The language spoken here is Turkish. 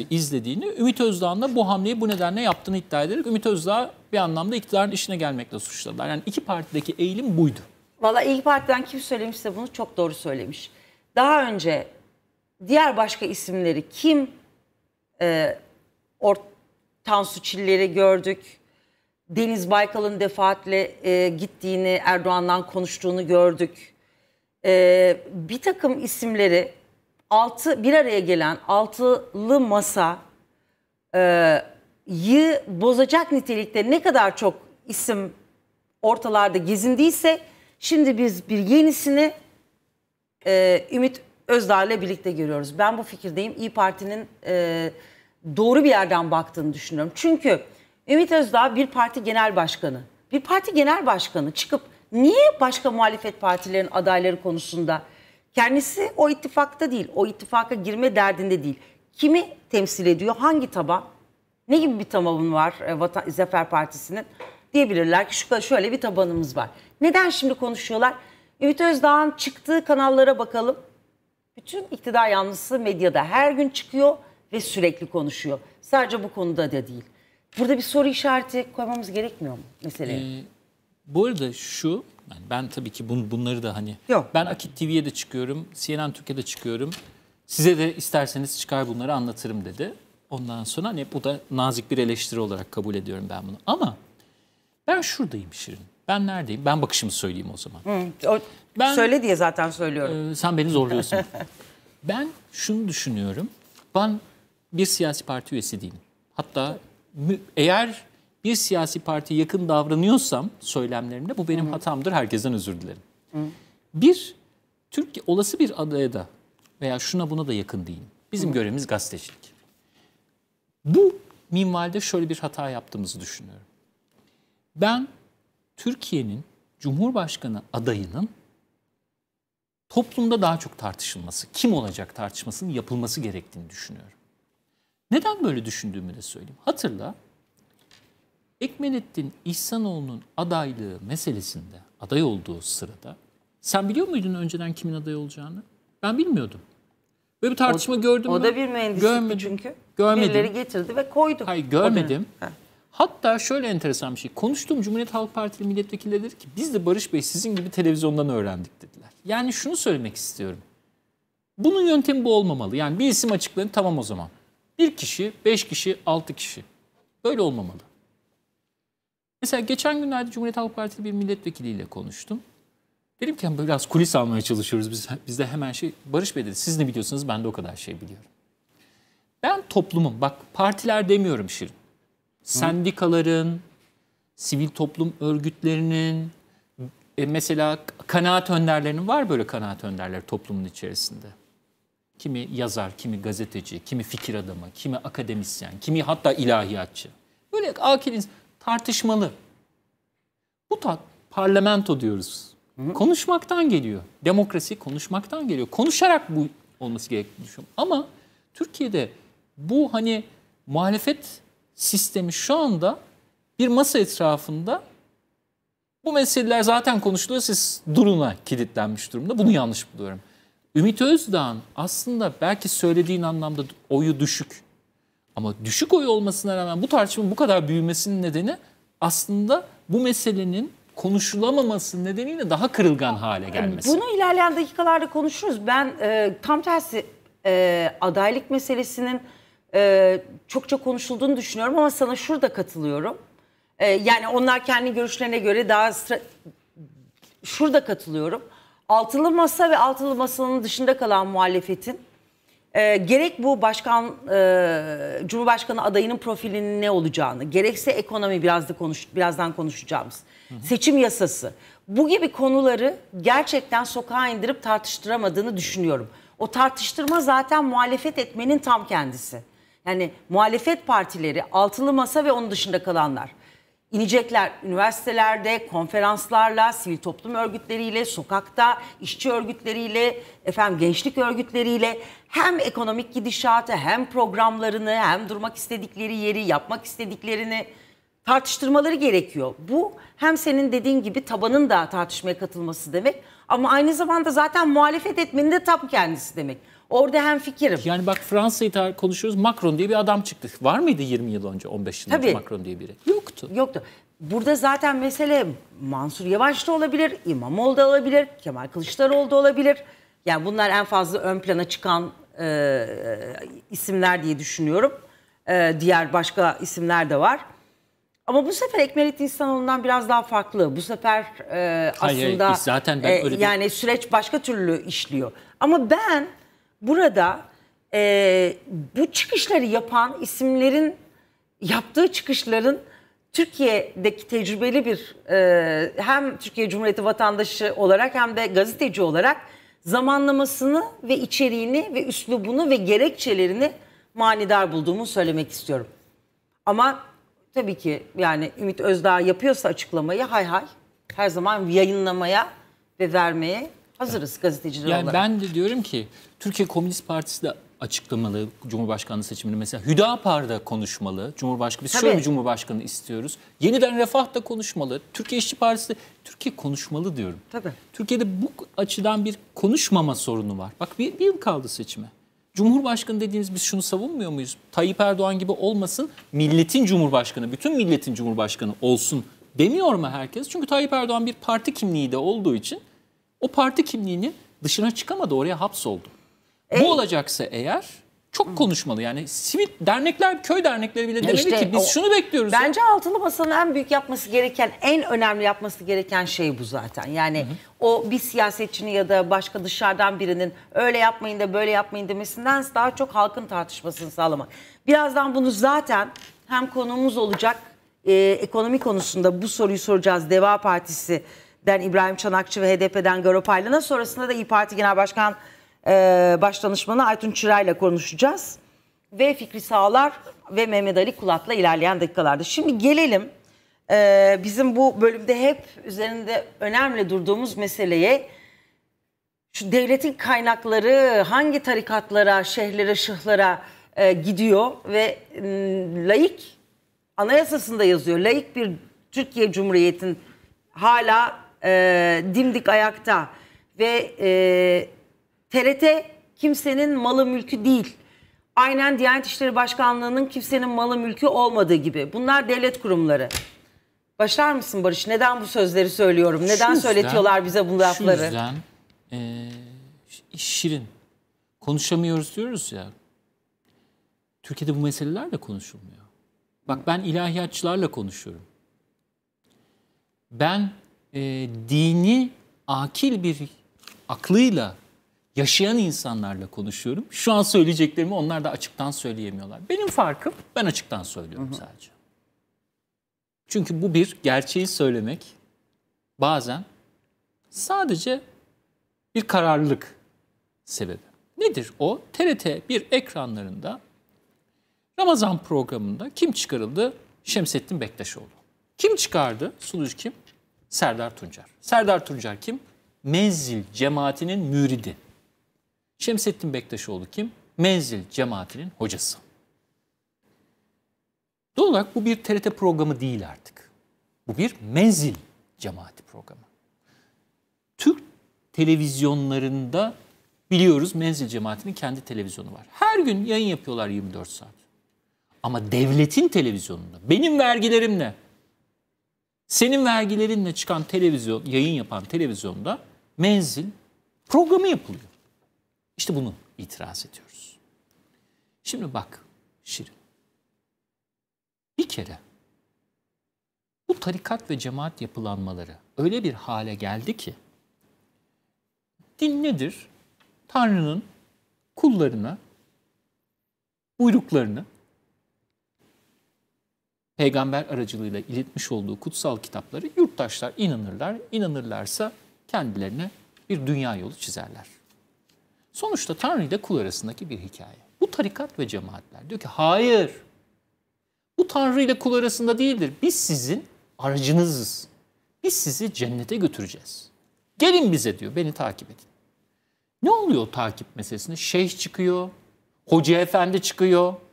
Partisi izlediğini, Ümit Özdağ'ın da bu hamleyi bu nedenle yaptığını iddia ederek Ümit Özdağ bir anlamda iktidarın işine gelmekle suçladılar. Yani iki partideki eğilim buydu. Valla İYİ Parti'den kim söylemişse bunu çok doğru söylemiş. Daha önce diğer başka isimleri kim, Tansu Çiller'i gördük, Deniz Baykal'ın defaatle gittiğini, Erdoğan'dan konuştuğunu gördük. Bir takım isimleri bir araya gelen altılı masayı bozacak nitelikte ne kadar çok isim ortalarda gezindiyse şimdi biz bir yenisini Ümit Özdağ ile birlikte görüyoruz. Ben bu fikirdeyim. İYİ Parti'nin doğru bir yerden baktığını düşünüyorum. Çünkü Ümit Özdağ bir parti genel başkanı. Bir parti genel başkanı çıkıp niye başka muhalefet partilerin adayları konusunda, kendisi o ittifakta değil, o ittifaka girme derdinde değil, kimi temsil ediyor, hangi taban, ne gibi bir tabanın var Zafer Partisi'nin, diyebilirler ki şöyle bir tabanımız var. Neden şimdi konuşuyorlar? Ümit Özdağ'ın çıktığı kanallara bakalım. Bütün iktidar yanlısı medyada her gün çıkıyor ve sürekli konuşuyor. Sadece bu konuda da değil. Burada bir soru işareti koymamız gerekmiyor mu meseleye? Bu arada şu, yani ben tabii ki bunları da hani... Yok. Ben Akit TV'ye de çıkıyorum, CNN Türkiye'de çıkıyorum. Size de isterseniz çıkar bunları anlatırım dedi. Ondan sonra hani bu da nazik bir eleştiri olarak kabul ediyorum ben bunu. Ama ben şuradayım Şirin. Ben neredeyim? Ben bakışımı söyleyeyim o zaman. Söyle diye zaten söylüyorum. Sen beni zorluyorsun. Ben şunu düşünüyorum. Ben bir siyasi parti üyesi değilim. Hatta eğer bir siyasi partiye yakın davranıyorsam söylemlerimde, bu benim hatamdır. Herkesten özür dilerim. Bir, Türkiye olası bir adaya da veya şuna buna da yakın değilim. Bizim görevimiz gazetecilik. Bu minvalde şöyle bir hata yaptığımızı düşünüyorum. Ben Türkiye'nin Cumhurbaşkanı adayının toplumda daha çok tartışılması, kim olacak tartışmasının yapılması gerektiğini düşünüyorum. Neden böyle düşündüğümü de söyleyeyim. Hatırla, Ekmenettin İhsanoğlu'nun adaylığı meselesinde, aday olduğu sırada, sen biliyor muydun önceden kimin aday olacağını? Ben bilmiyordum. Böyle bir tartışma gördüm mü? O da bir mühendislikti çünkü. Görmedim. Birileri getirdi ve koydu. Hayır, görmedim. Hatta şöyle enteresan bir şey. Konuştuğum Cumhuriyet Halk Partili milletvekilleri dedi ki biz de Barış Bey sizin gibi televizyondan öğrendik dediler. Yani şunu söylemek istiyorum. Bunun yöntemi bu olmamalı. Yani bir isim açıklanın, tamam o zaman. Bir kişi, 5 kişi, 6 kişi. Böyle olmamalı. Mesela geçen günlerde Cumhuriyet Halk Partili bir milletvekiliyle konuştum. Dedim ki böyle biraz kulis almaya çalışıyoruz biz. Bizde hemen Barış Bey dedi siz ne biliyorsunuz, ben de o kadar şey biliyorum. Ben toplumum, bak partiler demiyorum Şirin. Sendikaların, sivil toplum örgütlerinin, mesela kanaat önderlerinin, var böyle kanaat önderleri toplumun içerisinde. Kimi yazar, kimi gazeteci, kimi fikir adamı, kimi akademisyen, kimi hatta ilahiyatçı. Böyle akil tartışmalı. Bu parlamento diyoruz. Konuşmaktan geliyor. Demokrasi konuşmaktan geliyor. Konuşarak bu olması gerektiğini düşünüyorum. Ama Türkiye'de bu hani muhalefet sistemi şu anda bir masa etrafında bu meseleler zaten konuşuluyor, siz duruna kilitlenmiş durumda. Bunu yanlış buluyorum. Ümit Özdağ'ın aslında belki söylediğin anlamda oyu düşük. Ama düşük oy olmasına rağmen bu tartışmanın bu kadar büyümesinin nedeni aslında bu meselenin konuşulamaması nedeniyle daha kırılgan hale gelmesi. Bunu ilerleyen dakikalarda konuşuruz. Ben tam tersi adaylık meselesinin çokça konuşulduğunu düşünüyorum ama sana şurada katılıyorum. Yani onlar kendi görüşlerine göre daha şurada katılıyorum. Altılı Masa ve Altılı Masa'nın dışında kalan muhalefetin gerek bu Cumhurbaşkanı adayının profilinin ne olacağını, gerekse ekonomi, birazdan konuşacağımız, seçim yasası, bu gibi konuları gerçekten sokağa indirip tartıştıramadığını düşünüyorum. O tartıştırma zaten muhalefet etmenin tam kendisi. Yani muhalefet partileri, Altılı Masa ve onun dışında kalanlar inecekler üniversitelerde, konferanslarla, sivil toplum örgütleriyle, sokakta, işçi örgütleriyle, gençlik örgütleriyle hem ekonomik gidişatı, hem programlarını, hem durmak istedikleri yeri, yapmak istediklerini tartıştırmaları gerekiyor. Bu hem senin dediğin gibi tabanın da tartışmaya katılması demek ama aynı zamanda zaten muhalefet etmenin de tam kendisi demek. Orada hemfikirim. Yani bak, Fransa'yı konuşuyoruz. Macron diye bir adam çıktı. Var mıydı 20 yıl önce, 15 yıl önce Macron diye biri? Yoktu. Yoktu. Burada zaten mesele Mansur Yavaş da olabilir, İmamoğlu da olabilir, Kemal Kılıçdaroğlu da olabilir. Yani bunlar en fazla ön plana çıkan isimler diye düşünüyorum. Diğer başka isimler de var. Ama bu sefer Ekmenettin İhsanoğlu'ndan biraz daha farklı. Bu sefer aslında hayır, zaten ben öyle yani süreç başka türlü işliyor. Ama ben burada bu çıkışları yapan isimlerin, yaptığı çıkışların Türkiye'deki tecrübeli bir hem Türkiye Cumhuriyeti vatandaşı olarak hem de gazeteci olarak zamanlamasını ve içeriğini ve üslubunu ve gerekçelerini manidar bulduğumu söylemek istiyorum. Ama tabii ki yani Ümit Özdağ yapıyorsa açıklamayı, hay hay, her zaman yayınlamaya ve vermeye hazırız gazeteciler yani olarak. Ben de diyorum ki Türkiye Komünist Partisi de açıklamalı Cumhurbaşkanlığı seçimini, mesela Hüdapar'da konuşmalı. Cumhurbaşkanı, biz şöyle bir Cumhurbaşkanı istiyoruz. Yeniden Refah'ta konuşmalı. Türkiye İşçi Partisi, Türkiye konuşmalı diyorum. Tabii. Türkiye'de bu açıdan bir konuşmama sorunu var. Bak bir yıl kaldı seçime. Cumhurbaşkanı dediğiniz, biz şunu savunmuyor muyuz? Tayyip Erdoğan gibi olmasın, milletin cumhurbaşkanı, bütün milletin cumhurbaşkanı olsun demiyor mu herkes? Çünkü Tayyip Erdoğan bir parti kimliği de olduğu için o parti kimliğinin dışına çıkamadı, oraya hapsoldu. Bu olacaksa eğer çok konuşmalı. Yani sivil dernekler, köy dernekleri bile demeli işte ki biz şunu bekliyoruz. Bence Altılı Masa'nın en büyük yapması gereken, en önemli yapması gereken şey bu zaten. Yani o bir siyasetçinin ya da başka dışarıdan birinin öyle yapmayın da böyle yapmayın demesinden daha çok halkın tartışmasını sağlamak. Birazdan bunu zaten hem konuğumuz olacak, ekonomi konusunda bu soruyu soracağız. Deva Partisi'den İbrahim Çanakçı ve HDP'den Garo Paylan'a, sonrasında da İYİ Parti Genel Başkan Başdanışmanı Aytun Çıray'la konuşacağız. Ve Fikri Sağlar ve Mehmet Ali Kulatla ilerleyen dakikalarda. Şimdi gelelim bizim bu bölümde hep üzerinde önemli durduğumuz meseleye. Şu devletin kaynakları hangi tarikatlara, şehirlere, şıhlara gidiyor ve laik, anayasasında yazıyor, laik bir Türkiye Cumhuriyeti'nin hala dimdik ayakta ve TRT kimsenin malı mülkü değil. Aynen Diyanet İşleri Başkanlığı'nın kimsenin malı mülkü olmadığı gibi. Bunlar devlet kurumları. Başlar mısın Barış? Neden bu sözleri söylüyorum? Neden söyletiyorlar bize bu lafları? Şu yüzden şirin. Konuşamıyoruz diyoruz ya. Türkiye'de bu meseleler de konuşulmuyor. Bak, ben ilahiyatçılarla konuşuyorum. Ben dini akil bir aklıyla yaşayan insanlarla konuşuyorum. Şu an söyleyeceklerimi onlar da açıktan söyleyemiyorlar. Benim farkım, ben açıktan söylüyorum sadece. Çünkü bu bir gerçeği söylemek bazen sadece bir kararlılık sebebi. Nedir o? TRT bir ekranlarında Ramazan programında kim çıkarıldı? Şemsettin Bektaşoğlu. Kim çıkardı? Sunucu kim? Serdar Tuncer. Serdar Tuncer kim? Menzil cemaatinin müridi. Şemsettin Bektaşoğlu kim? Menzil cemaatinin hocası. Doğal olarak bu bir TRT programı değil artık. Bu bir Menzil cemaati programı. Türk televizyonlarında biliyoruz, Menzil cemaatinin kendi televizyonu var. Her gün yayın yapıyorlar 24 saat. Ama devletin televizyonunda benim vergilerimle, senin vergilerinle çıkan televizyon, yayın yapan televizyonda Menzil programı yapılıyor. İşte bunu itiraz ediyoruz. Şimdi bak Şirin, bir kere bu tarikat ve cemaat yapılanmaları öyle bir hale geldi ki, din nedir? Tanrı'nın kullarına buyruklarını peygamber aracılığıyla iletmiş olduğu kutsal kitapları yurttaşlar inanırlar, inanırlarsa kendilerine bir dünya yolu çizerler. Sonuçta Tanrı ile kul arasındaki bir hikaye. Bu tarikat ve cemaatler diyor ki hayır, bu Tanrı ile kul arasında değildir. Biz sizin aracınızız. Biz sizi cennete götüreceğiz. Gelin bize diyor, beni takip edin. Ne oluyor takip meselesinde? Şeyh çıkıyor, hoca efendi çıkıyor,